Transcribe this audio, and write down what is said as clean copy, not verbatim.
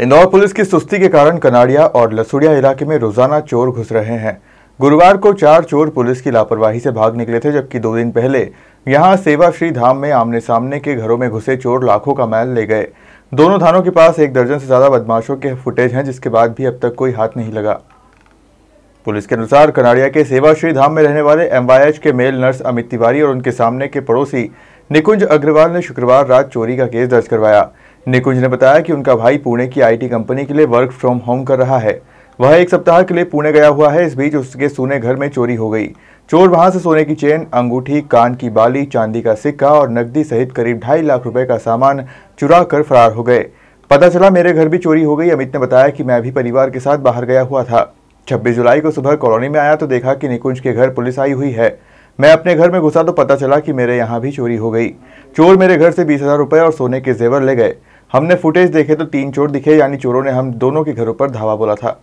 Indore police की सुस्ती के कारण कनाड़िया और लसुड़िया इलाके में रोजाना चोर घुस रहे हैं। गुरुवार को 4 चोर पुलिस की लापरवाही से भाग निकले थे, जबकि 2 दिन पहले यहां सेवाश्री धाम में आमने सामने के घरों में घुसे चोर लाखों का माल ले गए। दोनों थानों के पास 1 दर्जन से ज्यादा बदमाशों के फुटेज हैं, जिसके बाद भी अब तक कोई हाथ नहीं लगा। पुलिस के अनुसार कनाड़िया के सेवाश्री धाम में रहने वाले MYH के मेल नर्स अमित तिवारी और उनके सामने के पड़ोसी निकुंज अग्रवाल ने शुक्रवार रात चोरी का केस दर्ज करवाया। निकुंज ने बताया कि उनका भाई पुणे की IT कंपनी के लिए वर्क फ्रॉम होम कर रहा है। वह 1 सप्ताह के लिए पुणे गया हुआ है। इस बीच उसके सोने घर में चोरी हो गई। चोर वहां से सोने की चेन, अंगूठी, कान की बाली, चांदी का सिक्का और नकदी सहित करीब 2.5 लाख रुपए का सामान चुरा कर फरार हो गए। पता चला मेरे घर भी चोरी हो गई। अमित ने बताया कि मैं भी परिवार के साथ बाहर गया हुआ था। 26 जुलाई को सुबह कॉलोनी में आया तो देखा कि निकुंज के घर पुलिस आई हुई है। मैं अपने घर में घुसा तो पता चला कि मेरे यहाँ भी चोरी हो गई। चोर मेरे घर से 20,000 रुपये और सोने के जेवर ले गए। हमने फुटेज देखे तो 3 चोर दिखे, यानी चोरों ने हम दोनों के घरों पर धावा बोला था।